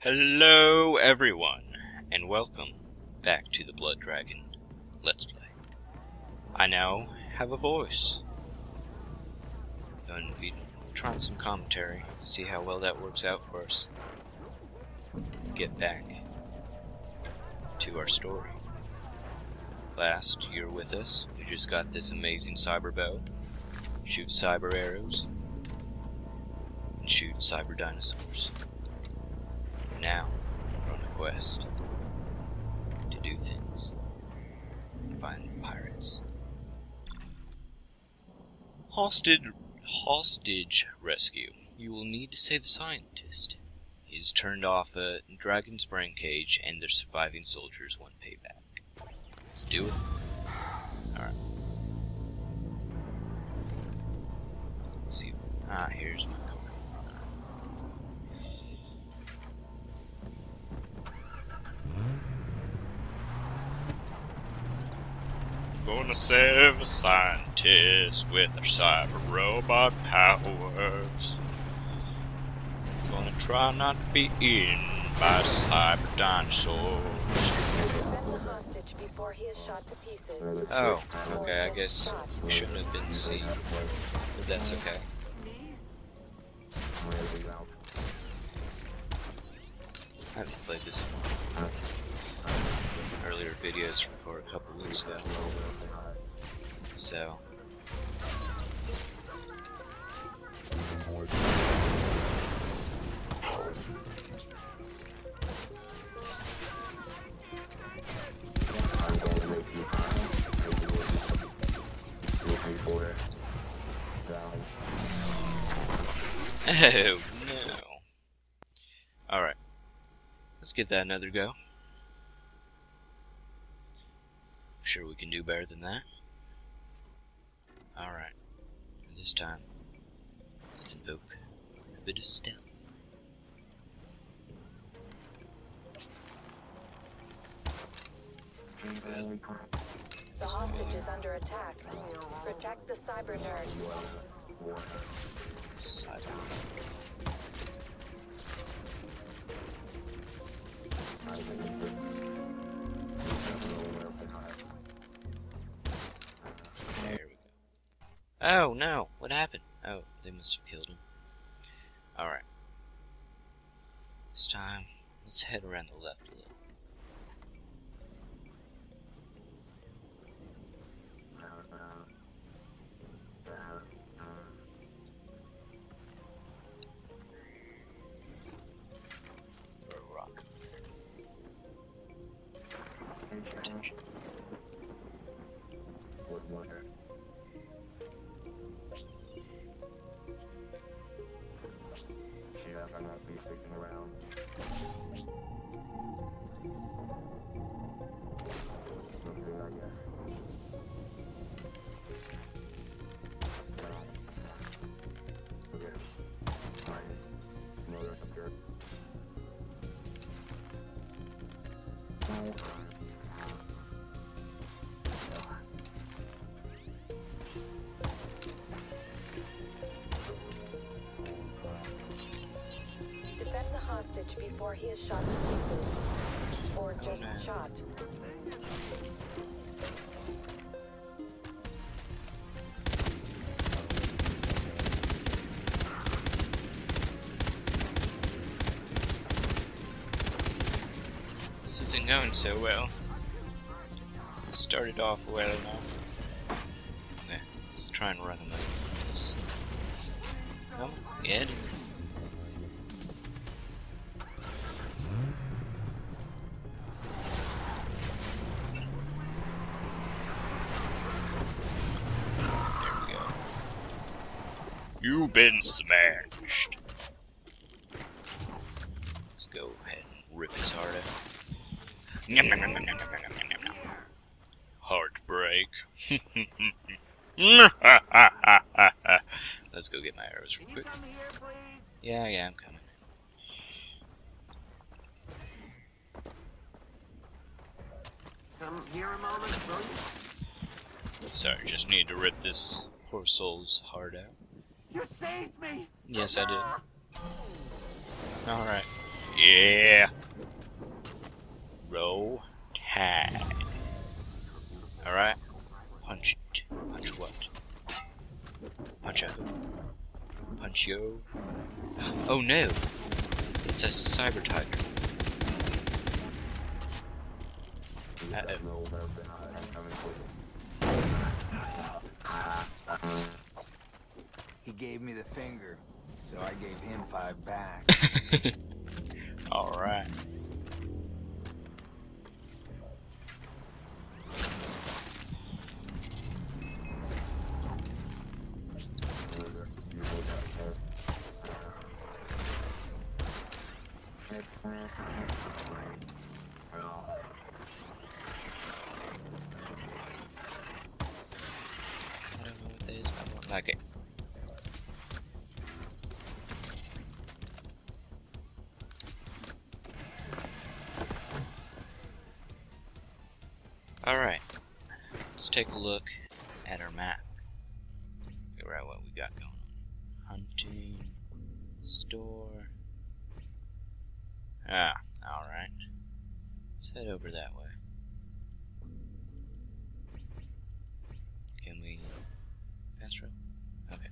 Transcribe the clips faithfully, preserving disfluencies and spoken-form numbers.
Hello everyone, and welcome back to the Blood Dragon Let's Play. I now have a voice. Going to be trying some commentary, see how well that works out for us. Get back to our story. Last, you're with us. We just got this amazing cyber bow. Shoot cyber arrows. And shoot cyber dinosaurs. Now, we're on a quest to do things. Find pirates. Hostage, hostage rescue. You will need to save a scientist. He's turned off a dragon's brain cage, and their surviving soldiers want payback. Let's do it. Alright. See. Ah, here's my card. Gonna save a scientist with our cyber robot powers. Gonna try not to be eaten by cyber dinosaurs. Oh, okay, I guess we shouldn't have been seen, but that's okay. I haven't played this in earlier videos for a couple weeks ago, so... Oh no. Alright. Let's give that another go. I'm sure we can do better than that. Alright. This time, let's invoke a bit of stealth. The hostage is under attack. Protect the cyber nerd. Cyber. There we go. Oh no! What happened? Oh, they must have killed him. Alright. This time, let's head around the left a little. Defend the hostage before he is shot to pieces, or just oh, shot. This isn't going so well. It started off well enough. Okay, let's try and run him over with this. Come on, get him. You've been smashed. Let's go ahead and rip his heart out. Nom, nom, nom, nom, nom, nom, nom, nom, nom. Heartbreak. Let's go get my arrows real quick. Yeah, yeah, I'm coming. Come here a moment, please. Sorry, just need to rip this poor soul's heart out. You saved me. Yes, I did. All right. Yeah. Row tag. All right. Punch it. Punch what? Punch out. Punch yo. Oh no! It's a cyber tiger. Uh -oh. He gave me the finger, so I gave him five back. All right. Like it. Alright, let's take a look at our map. Figure out what we got going on. Hunting, store. Ah, alright. Let's head over that way. Can we fast travel? Okay.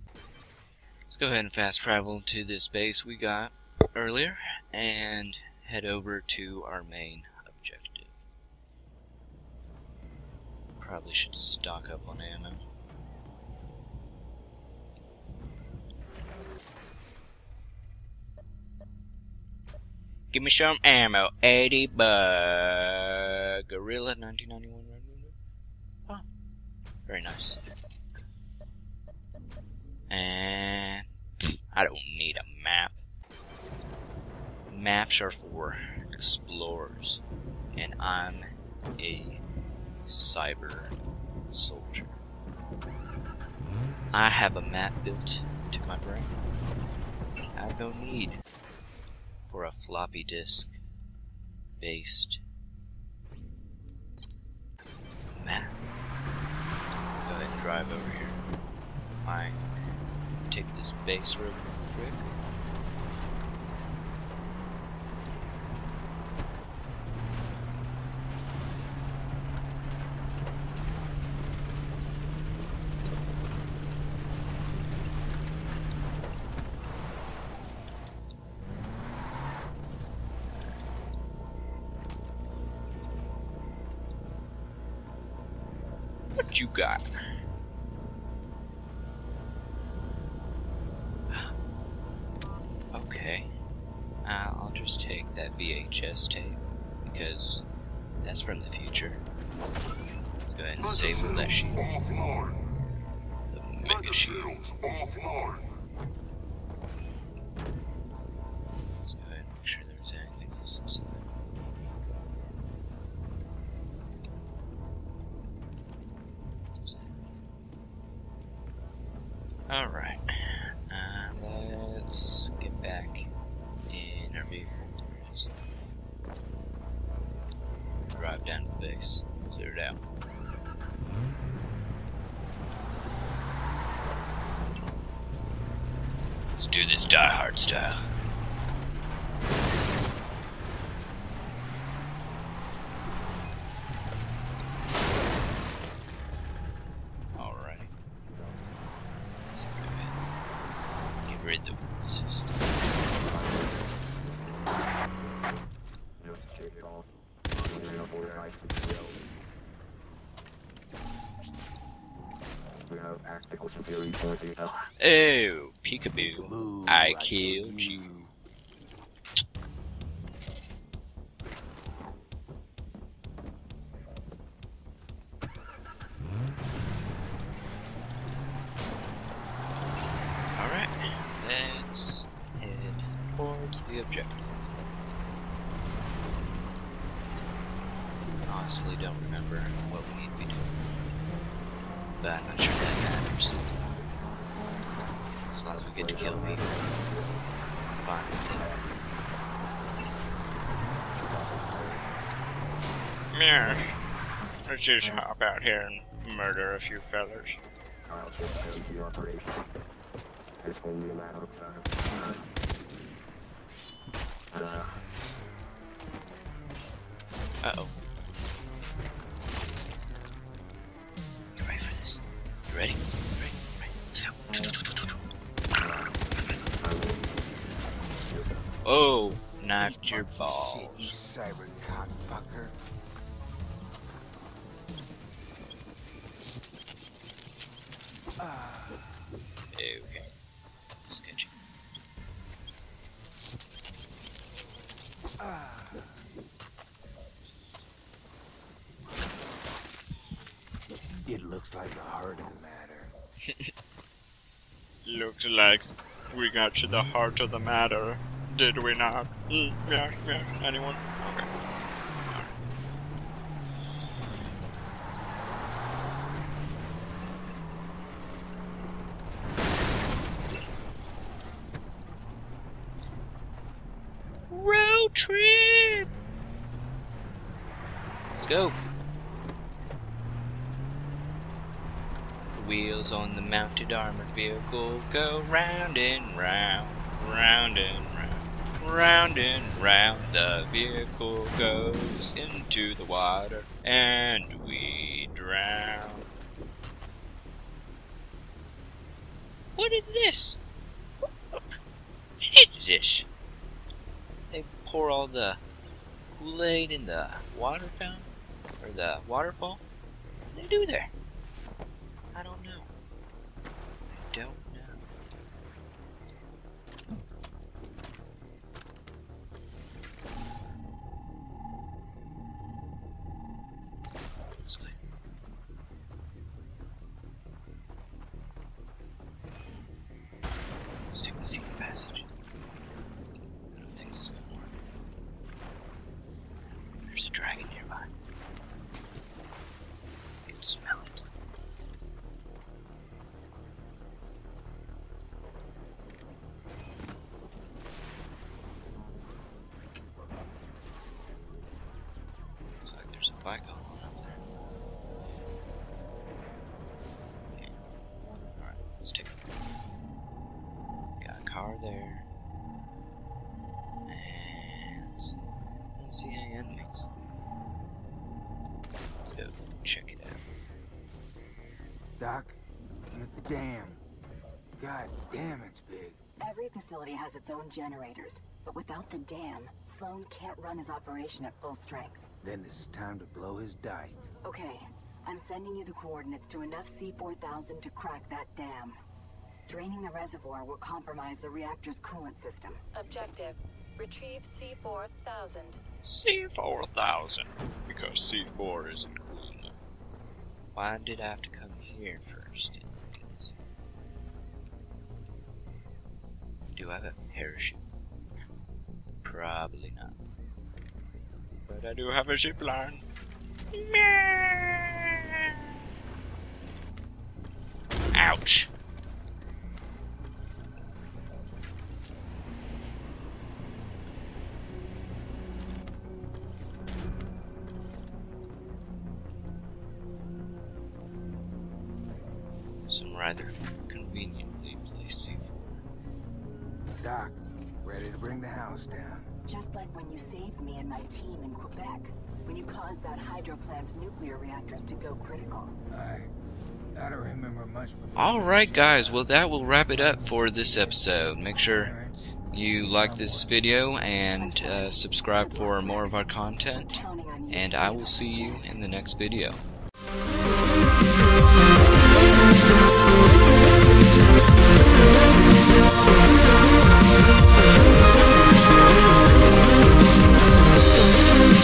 Let's go ahead and fast travel to this base we got earlier and head over to our main objective. Probably should stock up on ammo. Give me some ammo. eighty bug. Gorilla nineteen ninety-one. Oh, very nice. And I don't need a map. Maps are for explorers, and I'm a cyber soldier. I have a map built to my brain. I have no need for a floppy disk based map. Let's go ahead and drive over here. Mine. Take this base real quick. What you got? V H S tape, because that's from the future. Let's go ahead and save that shield. The mega shield. Let's go ahead and make sure there's anything else inside. Alright. Uh, let's get back in our vehicle. Drive down to the base, clear it out. Let's do this Die Hard style. Alright. Let's get rid of the witnesses. Oh, peekaboo, I killed you. Alright, let's head towards the objective. Honestly, don't remember what we need to be doing, but I'm not sure that matters. As long as we get to kill me, I'm fine with it. Mirror. Let's just hop out here and murder a few fellas. Alright, so that would be your operation. It's gonna be a matter of time. Uh oh. You ready for this? You ready? Ready? Ready? Let's go. Oh, knifed your balls. Shit, you cyber cockfucker. Okay. Sketchy. It looks like a heart of the matter. Looks like we got to the heart of the matter, did we not? Mm, yeah, yeah. Anyone? Okay. Trip. Let's go. The wheels on the mounted armored vehicle go round and round, round and round, round and round. The vehicle goes into the water and we drown. What is this? What is this? They pour all the Kool-Aid in the water fountain, or the waterfall. What do they do there? I don't know. I don't know. Looks like. Let's take the secret passage. There's a dragon nearby. I can smell it. Looks like there's a fight going on up there. Okay. Alright, let's take it. Got a car there. See any enemies? Let's go check it out. Doc, I'm at the dam. God damn, it's big. Every facility has its own generators, but without the dam, Sloan can't run his operation at full strength. Then it's time to blow his dike. Okay, I'm sending you the coordinates to enough C four thousand to crack that dam. Draining the reservoir will compromise the reactor's coolant system. Objective. Retrieve C four thousand. C four thousand, because C four isn't cooling. Why did I have to come here first? Do I have a parachute? Probably not. But I do have a zipline. Ouch! Some rather conveniently placed C four. Doc, ready to bring the house down. Just like when you saved me and my team in Quebec, when you caused that hydro plant's nuclear reactors to go critical. I, I don't remember much before. Alright guys, well that will wrap it up for this episode. Make sure you like this video and uh, subscribe for more of our content. And I will see you in the next video. We'll be right back.